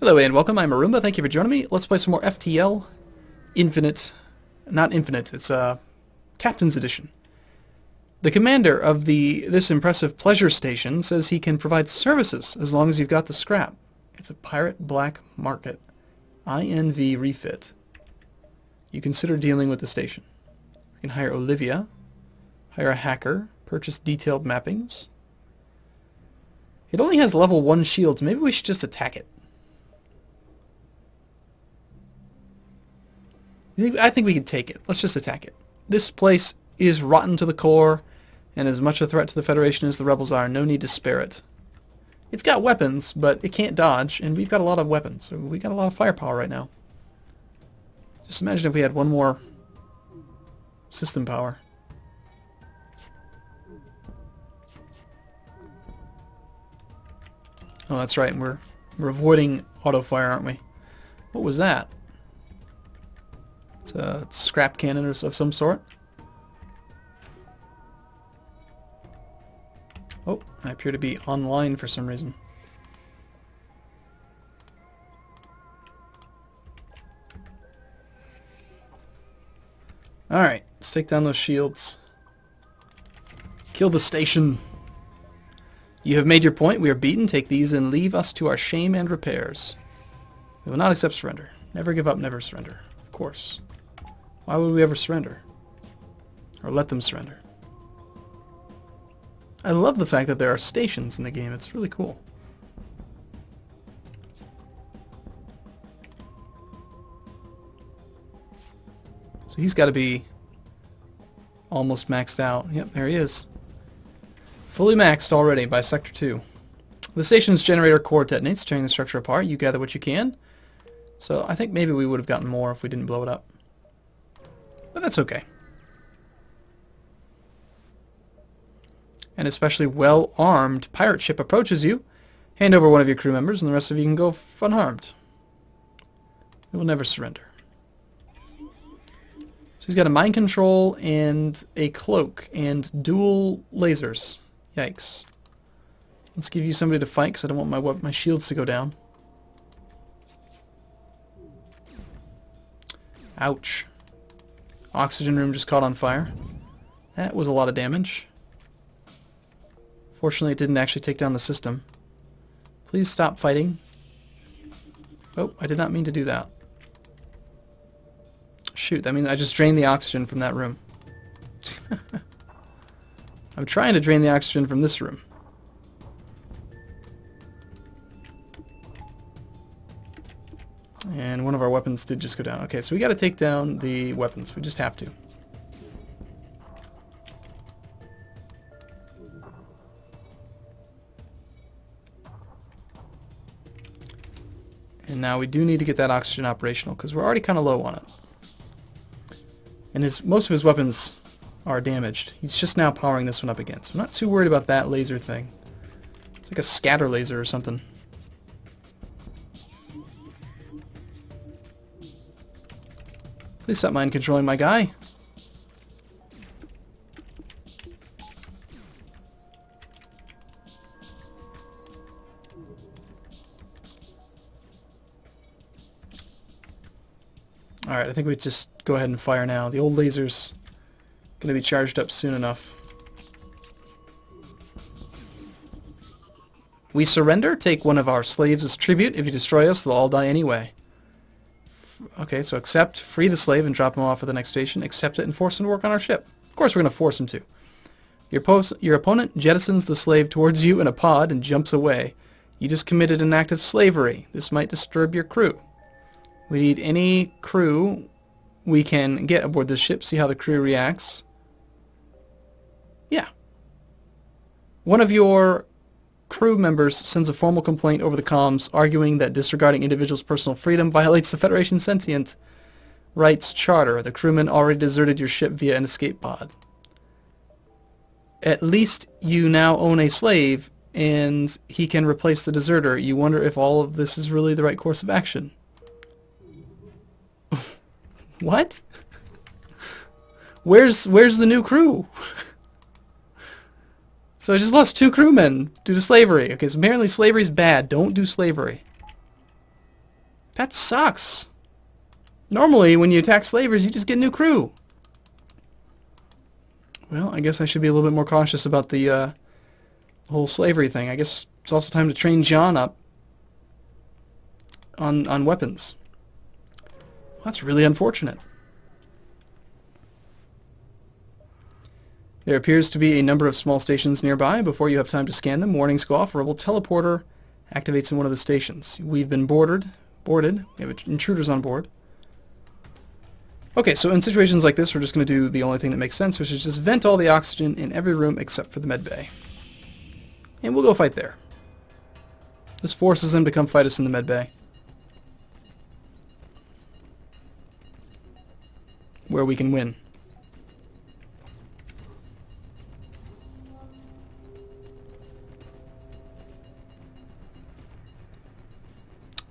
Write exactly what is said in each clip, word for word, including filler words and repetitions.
Hello and welcome, I'm Arumba, thank you for joining me. Let's play some more F T L Infinite, not Infinite, it's uh, Captain's Edition. The commander of the this impressive pleasure station says he can provide services as long as you've got the scrap. It's a pirate black market. I N V refit. You consider dealing with the station. You can hire Olivia, hire a hacker, purchase detailed mappings. It only has level one shields, maybe we should just attack it. I think we can take it. Let's just attack it. This place is rotten to the core and as much a threat to the Federation as the rebels are. No need to spare it. It's got weapons, but it can't dodge, and we've got a lot of weapons. So we've got a lot of firepower right now. Just imagine if we had one more system power. Oh, that's right. We're, we're avoiding auto-fire, aren't we? What was that? A scrap cannon or of some sort. Oh, I appear to be online for some reason. Alright, let's take down those shields. Kill the station. You have made your point. We are beaten. Take these and leave us to our shame and repairs. We will not accept surrender. Never give up, never surrender. Of course. Why would we ever surrender? Or let them surrender? I love the fact that there are stations in the game. It's really cool. So he's got to be almost maxed out. Yep, there he is. Fully maxed already by Sector two. The station's generator core detonates, tearing the structure apart. You gather what you can. So I think maybe we would have gotten more if we didn't blow it up. But that's okay. An especially well-armed pirate ship approaches you. Hand over one of your crew members and the rest of you can go unharmed. We will never surrender. So he's got a mind control and a cloak and dual lasers. Yikes. Let's give you somebody to fight because I don't want my, my shields to go down. Ouch. Oxygen room just caught on fire. That was a lot of damage. Fortunately, it didn't actually take down the system. Please stop fighting. Oh, I did not mean to do that. Shoot, that means I just drained the oxygen from that room. I'm trying to drain the oxygen from this room. And one of our weapons did just go down. Okay, so we got to take down the weapons. We just have to. And now we do need to get that oxygen operational because we're already kind of low on it. And his most of his weapons are damaged. He's just now powering this one up again. So I'm not too worried about that laser thing. It's like a scatter laser or something. Please stop mind controlling my guy. Alright, I think we just go ahead and fire now. The old laser's going to be charged up soon enough. We surrender. Take one of our slaves as tribute. If you destroy us, they'll all die anyway. Okay, so accept, free the slave and drop him off at the next station, accept it and force him to work on our ship. Of course we're going to force him to. Your, post, your opponent jettisons the slave towards you in a pod and jumps away. You just committed an act of slavery. This might disturb your crew. We need any crew we can get aboard the ship, see how the crew reacts. Yeah. One of your crew members sends a formal complaint over the comms arguing that disregarding individuals' personal freedom violates the Federation Sentient Rights Charter. The crewmen already deserted your ship via an escape pod. At least you now own a slave and he can replace the deserter. You wonder if all of this is really the right course of action. What? Where's, where's the new crew? So I just lost two crewmen due to slavery. Okay, so apparently slavery's bad. Don't do slavery. That sucks. Normally, when you attack slavers, you just get a new crew. Well, I guess I should be a little bit more cautious about the uh, whole slavery thing. I guess it's also time to train John up on, on weapons. Well, that's really unfortunate. There appears to be a number of small stations nearby. Before you have time to scan them, warnings go off. Rebel teleporter activates in one of the stations. We've been boarded. Boarded. We have intruders on board. Okay, so in situations like this, we're just going to do the only thing that makes sense, which is just vent all the oxygen in every room except for the med bay. And we'll go fight there. This forces them to come fight us in the med bay, where we can win.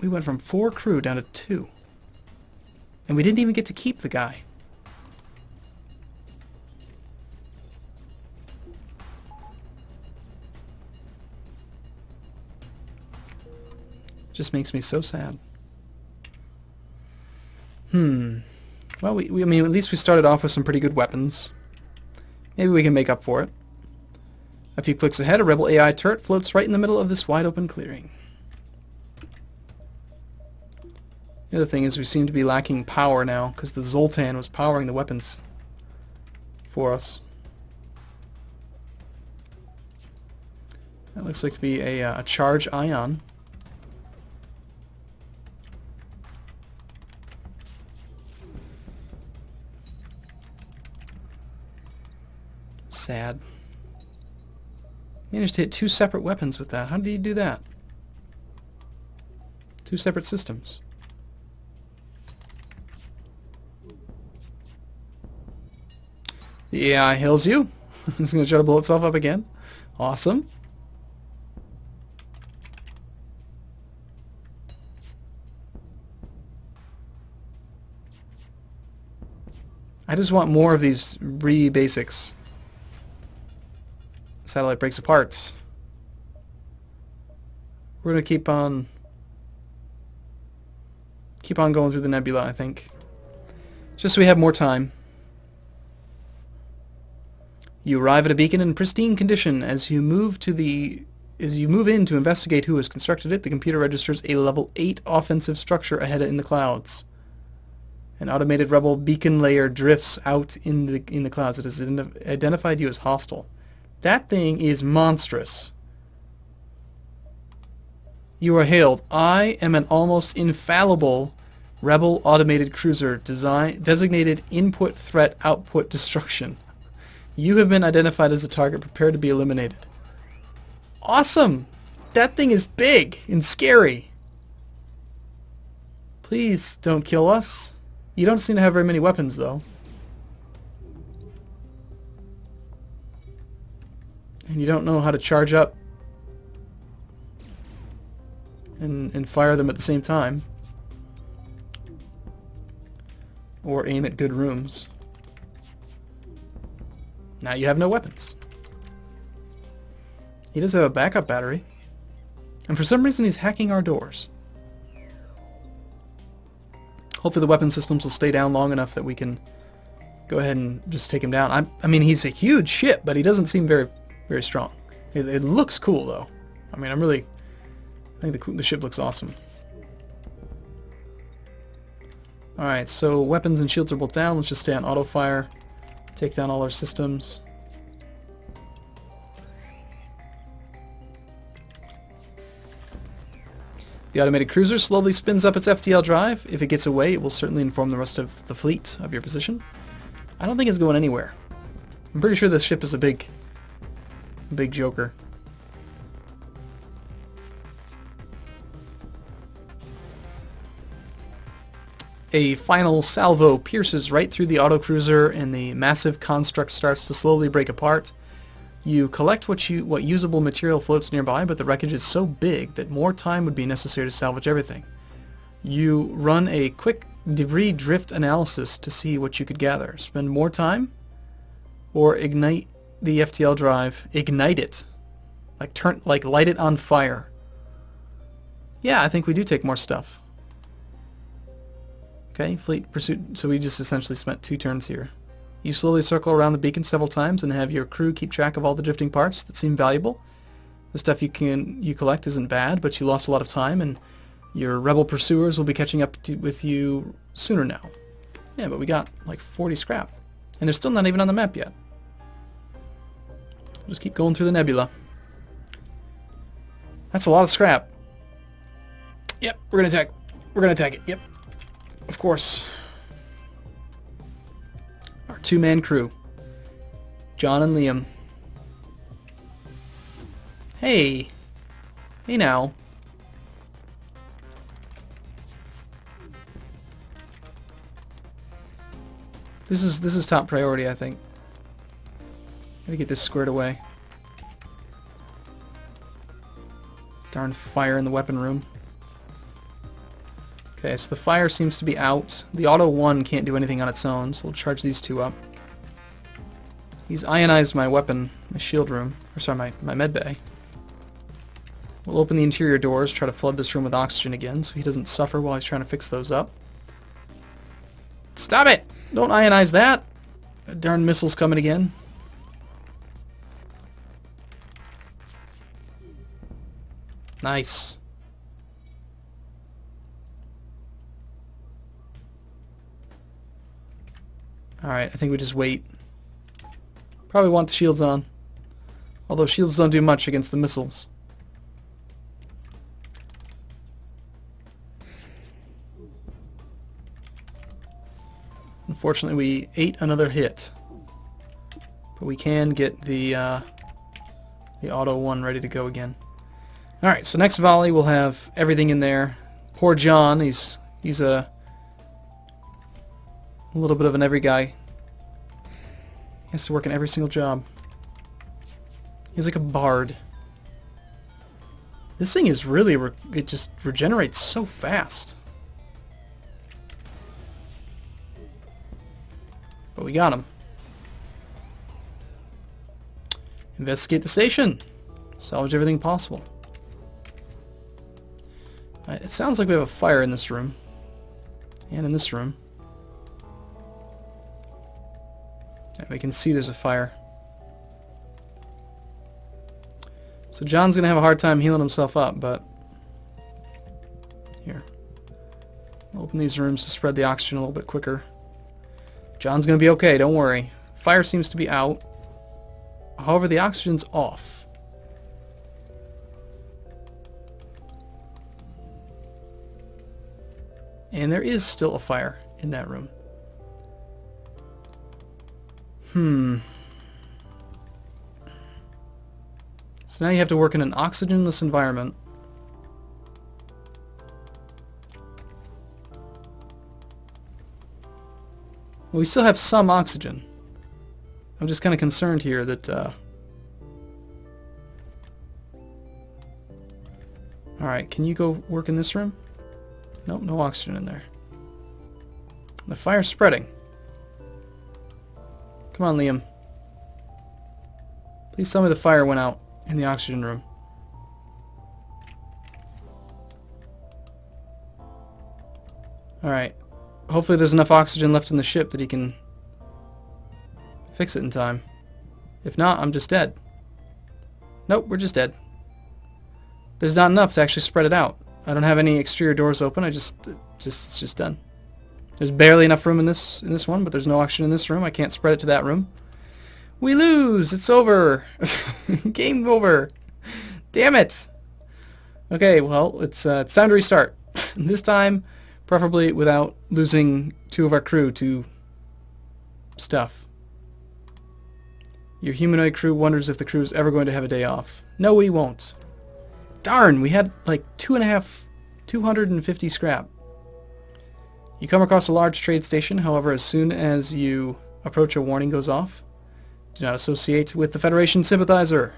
We went from four crew down to two. And we didn't even get to keep the guy. Just makes me so sad. Hmm. Well, we, we, I mean, at least we started off with some pretty good weapons. Maybe we can make up for it. A few clicks ahead, a Rebel A I turret floats right in the middle of this wide open clearing. The other thing is we seem to be lacking power now, because the Zoltan was powering the weapons for us. That looks like to be a, uh, a charge ion. Sad. Managed to hit two separate weapons with that. How did you do that? Two separate systems. The A I hails you. It's going to try to blow itself up again. Awesome. I just want more of these re-basics. Satellite breaks apart. We're going to keep on... keep on going through the nebula, I think. Just so we have more time. You arrive at a beacon in pristine condition. As you move to the, as you move in to investigate who has constructed it, the computer registers a level eight offensive structure ahead in the clouds. An automated Rebel beacon layer drifts out in the in the clouds. It has identified you as hostile. That thing is monstrous. You are hailed. I am an almost infallible Rebel automated cruiser design designated input threat output destruction. You have been identified as a target. Prepare to be eliminated. Awesome! That thing is big and scary. Please don't kill us. You don't seem to have very many weapons, though. And you don't know how to charge up and, and fire them at the same time. Or aim at good rooms. Now you have no weapons. He does have a backup battery. And for some reason he's hacking our doors. Hopefully the weapon systems will stay down long enough that we can go ahead and just take him down. I, I mean, he's a huge ship, but he doesn't seem very, very strong. It, it looks cool, though. I mean, I'm really... I think the, the ship looks awesome. Alright, so weapons and shields are both down. Let's just stay on auto-fire. Take down all our systems. The automated cruiser slowly spins up its F T L drive. If it gets away, it will certainly inform the rest of the fleet of your position. I don't think it's going anywhere. I'm pretty sure this ship is a big, big joker. A final salvo pierces right through the autocruiser, and the massive construct starts to slowly break apart. You collect what you what usable material floats nearby, but the wreckage is so big that more time would be necessary to salvage everything. You run a quick debris drift analysis to see what you could gather. Spend more time, or ignite the F T L drive. Ignite it, like turn, like light it on fire. Yeah, I think we do take more stuff. Okay, fleet pursuit, so we just essentially spent two turns here. You slowly circle around the beacon several times and have your crew keep track of all the drifting parts that seem valuable. The stuff you can you collect isn't bad, but you lost a lot of time, and your rebel pursuers will be catching up to, with you sooner now. Yeah, but we got like forty scrap, and they're still not even on the map yet. We'll just keep going through the nebula. That's a lot of scrap. Yep, we're gonna attack. We're gonna attack it. Yep, of course. Our two-man crew, John and Liam. Hey, hey now. This is this is top priority, I think. Gotta get this squared away. Darn fire in the weapon room. Okay, so the fire seems to be out. The auto one can't do anything on its own, so we'll charge these two up. He's ionized my weapon, my shield room, or sorry, my, my med bay. We'll open the interior doors, try to flood this room with oxygen again, so he doesn't suffer while he's trying to fix those up. Stop it! Don't ionize that! Darn missile's coming again. Nice. Alright, I think we just wait. Probably want the shields on. Although shields don't do much against the missiles. Unfortunately, we ate another hit. But we can get the, uh, the auto one ready to go again. Alright, so next volley we'll have everything in there. Poor John, he's he's a, a little bit of an every guy. He has to work in every single job. He's like a bard. This thing is really, re it just regenerates so fast. But we got him. Investigate the station. Salvage everything possible. Right, it sounds like we have a fire in this room. And in this room. Right, we can see there's a fire. So John's going to have a hard time healing himself up, but... Here. We'll open these rooms to spread the oxygen a little bit quicker. John's going to be okay, don't worry. Fire seems to be out. However, the oxygen's off. And there is still a fire in that room. Hmm. So now you have to work in an oxygenless environment. Well, we still have some oxygen. I'm just kind of concerned here that... Uh... Alright, can you go work in this room? Nope, no oxygen in there. The fire's spreading. Come on, Liam. Please tell me the fire went out in the oxygen room. Alright. Hopefully there's enough oxygen left in the ship that he can fix it in time. If not, I'm just dead. Nope, we're just dead. There's not enough to actually spread it out. I don't have any exterior doors open. I just, just, it's just done. There's barely enough room in this in this one, but there's no oxygen in this room. I can't spread it to that room. We lose. It's over. Game over. Damn it. Okay, well, it's uh, it's time to restart. This time, preferably without losing two of our crew to stuff. Your humanoid crew wonders if the crew is ever going to have a day off. No, we won't. Darn, we had like two and a half, two hundred fifty scrap. You come across a large trade station, however, as soon as you approach, a warning goes off. Do not associate with the Federation sympathizer.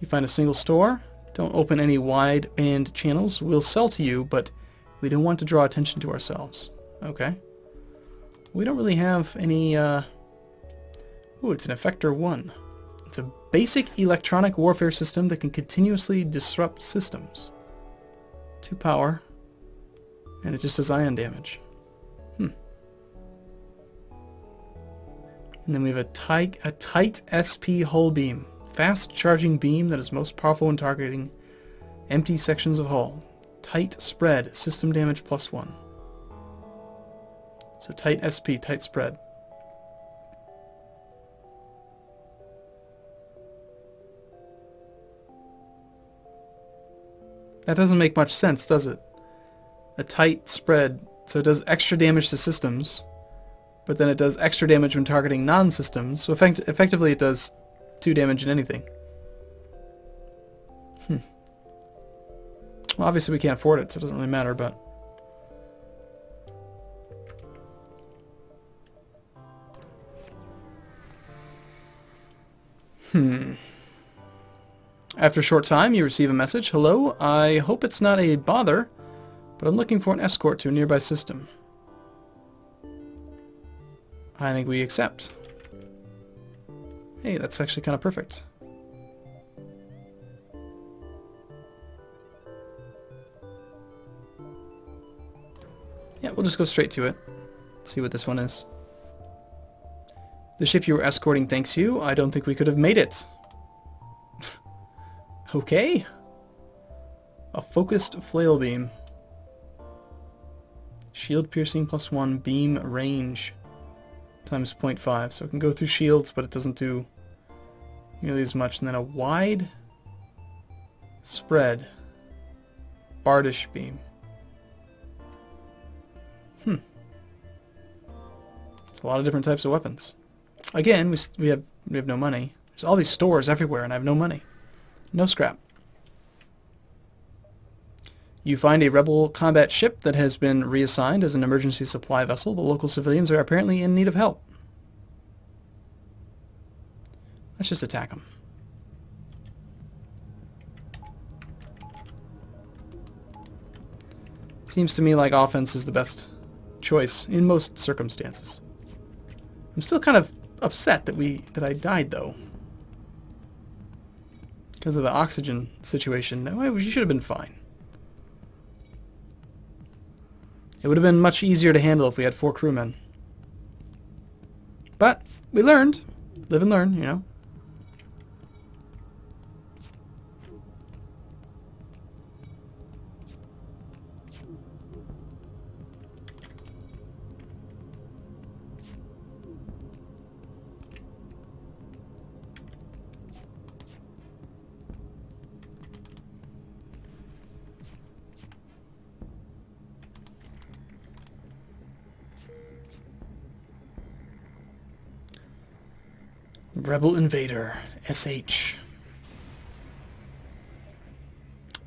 You find a single store. Don't open any wideband channels. We'll sell to you, but we don't want to draw attention to ourselves. Okay. We don't really have any, uh... Ooh, it's an Effector one. It's a basic electronic warfare system that can continuously disrupt systems. Two power. And it just does ion damage. Hmm. And then we have a tight, a tight S P hull beam. Fast charging beam that is most powerful when targeting empty sections of hull. Tight spread. System damage plus one. So tight S P, tight spread. That doesn't make much sense, does it? A tight spread, so it does extra damage to systems, but then it does extra damage when targeting non-systems, so effect effectively it does two damage in anything. Hmm. Well, obviously we can't afford it, so it doesn't really matter, but... Hmm... After a short time, you receive a message. Hello, I hope it's not a bother, but I'm looking for an escort to a nearby system. I think we accept. Hey, that's actually kind of perfect. Yeah, we'll just go straight to it. See what this one is. The ship you were escorting thanks you. I don't think we could have made it. Okay. A focused flail beam. Shield piercing plus one, beam range times zero point five. So it can go through shields, but it doesn't do nearly as much. And then a wide spread bardish beam. Hmm. It's a lot of different types of weapons. Again, we we have we have no money. There's all these stores everywhere, and I have no money. No scrap. You find a rebel combat ship that has been reassigned as an emergency supply vessel. The local civilians are apparently in need of help. Let's just attack them. Seems to me like offense is the best choice in most circumstances. I'm still kind of upset that we that I died though. Because of the oxygen situation, you should have been fine. It would have been much easier to handle if we had four crewmen. But we learned. Live and learn, you know. Rebel Invader, S H.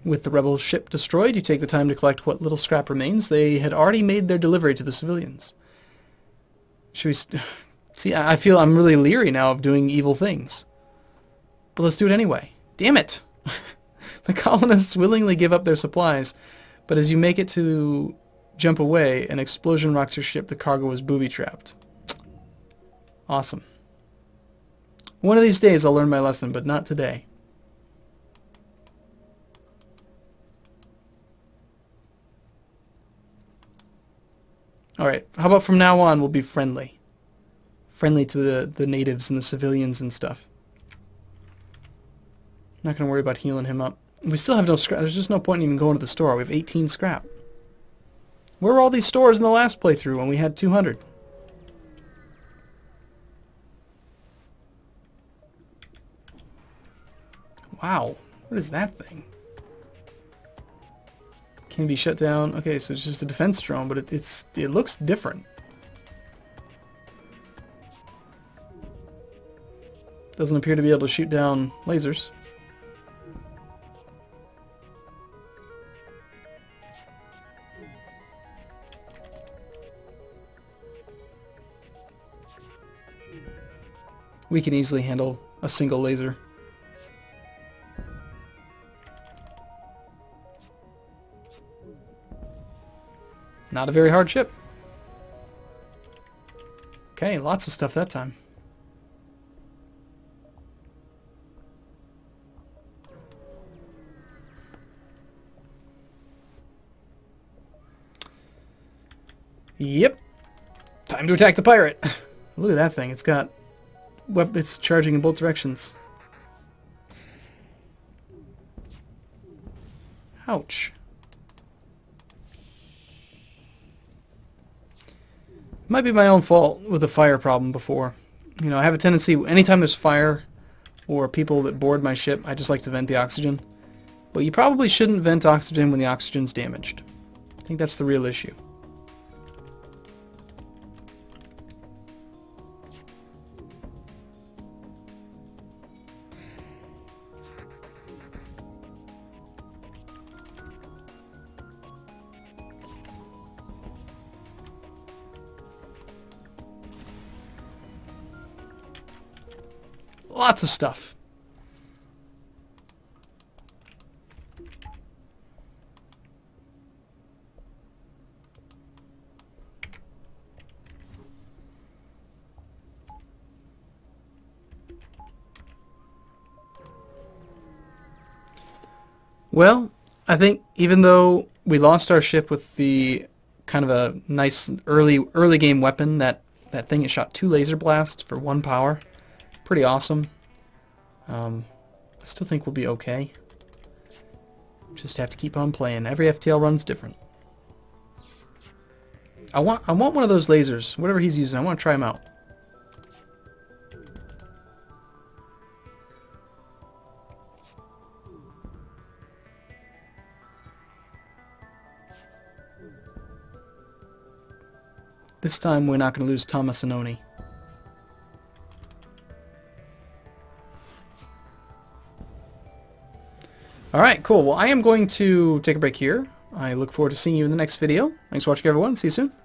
With the rebel ship destroyed, you take the time to collect what little scrap remains. They had already made their delivery to the civilians. Should we... St See, I, I feel I'm really leery now of doing evil things. But let's do it anyway. Damn it! The colonists willingly give up their supplies, but as you make it to jump away, an explosion rocks your ship. The cargo was booby-trapped. Awesome. One of these days I'll learn my lesson, but not today. Alright, how about from now on we'll be friendly. Friendly to the, the natives and the civilians and stuff. Not gonna worry about healing him up. We still have no scrap. There's just no point in even going to the store. We have eighteen scrap. Where were all these stores in the last playthrough when we had two hundred? Wow, what is that thing? Can be shut down. Okay, so it's just a defense drone, but it, it's it looks different. Doesn't appear to be able to shoot down lasers. We can easily handle a single laser. Not a very hard ship. Okay, lots of stuff that time. Yep. Time to attack the pirate. Look at that thing. It's got... It's charging in both directions. Ouch. Might be my own fault with the fire problem before. You know, I have a tendency, anytime there's fire or people that board my ship, I just like to vent the oxygen. But you probably shouldn't vent oxygen when the oxygen's damaged. I think that's the real issue. Lots of stuff. Well, I think even though we lost our ship with the kind of a nice early early game weapon, that, that thing, it shot two laser blasts for one power. Pretty awesome. Um, I still think we'll be okay. Just have to keep on playing. Every F T L run's different. I want I want one of those lasers. Whatever he's using, I want to try them out. This time we're not going to lose Thomas Anoni. Alright, cool. Well, I am going to take a break here. I look forward to seeing you in the next video. Thanks for watching, everyone. See you soon.